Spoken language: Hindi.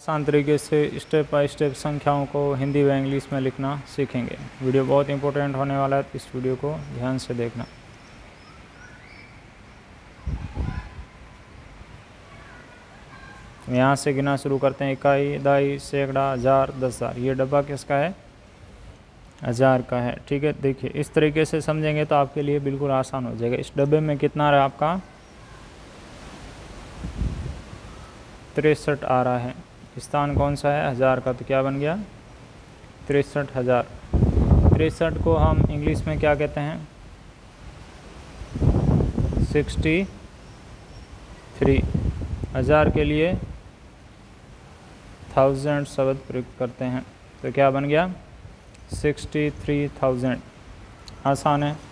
आसान तरीके से स्टेप बाय स्टेप संख्याओं को हिंदी व इंग्लिश में लिखना सीखेंगे। वीडियो बहुत इंपॉर्टेंट होने वाला है, इस वीडियो को ध्यान से देखना। यहाँ से गिना शुरू करते हैं। इकाई, दाई, सैकड़ा, हजार, 10,000। ये डब्बा किसका है? हजार का है। ठीक है, देखिए इस तरीके से समझेंगे तो आपके लिए बिल्कुल आसान हो जाएगा। इस डब्बे में कितना आ रहा है आपका? 63 आ रहा है। स्थान कौन सा है? हज़ार का, तो क्या बन गया? 63,000। 63 को हम इंग्लिश में क्या कहते हैं? 63। हज़ार के लिए 1000 शब्द प्रयुक्त करते हैं, तो क्या बन गया? 63,000। आसान है।